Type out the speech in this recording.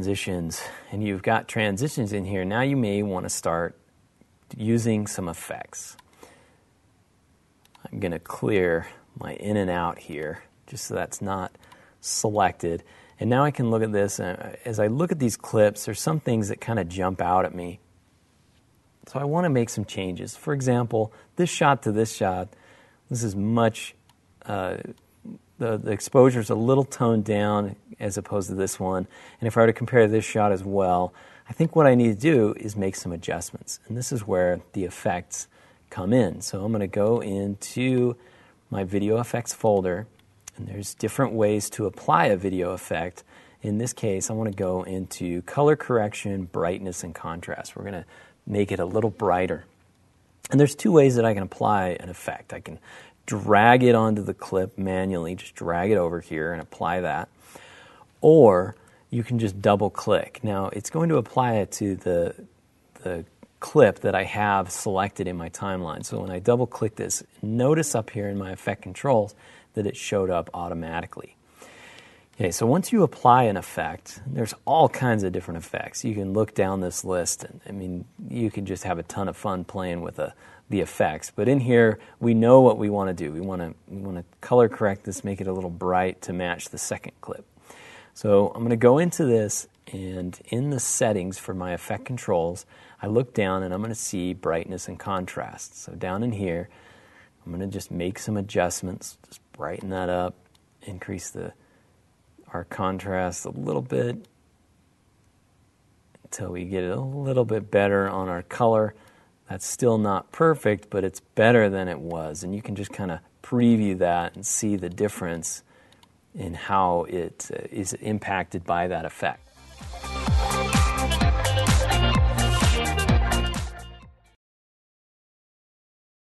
transitions, and you've got transitions in here, now you may want to start using some effects. I'm going to clear my in and out here, just so that's not selected. And now I can look at this, and as I look at these clips, there's some things that kind of jump out at me. So I want to make some changes. For example, this shot to this shot, this is much, the exposure is a little toned down as opposed to this one. And if I were to compare this shot as well, I think what I need to do is make some adjustments. And this is where the effects come in. So I'm going to go into my video effects folder, and there's different ways to apply a video effect. In this case, I want to go into color correction, brightness, and contrast. We're going to make it a little brighter. And there's two ways that I can apply an effect. I can drag it onto the clip manually, just drag it over here and apply that. Or you can just double click. Now it's going to apply it to the clip that I have selected in my timeline. So when I double click this, notice up here in my effect controls that it showed up automatically. Okay, so once you apply an effect, there's all kinds of different effects. You can look down this list, and I mean, you can just have a ton of fun playing with the effects. But in here, we know what we want to do. We want to color correct this, make it a little bright to match the second clip. So I'm going to go into this, and in the settings for my effect controls, I look down and I'm going to see brightness and contrast. So down in here, I'm going to just make some adjustments, just brighten that up, increase our contrast a little bit until we get it a little bit better on our color. That's still not perfect, but it's better than it was. And you can just kind of preview that and see the difference in how it is impacted by that effect.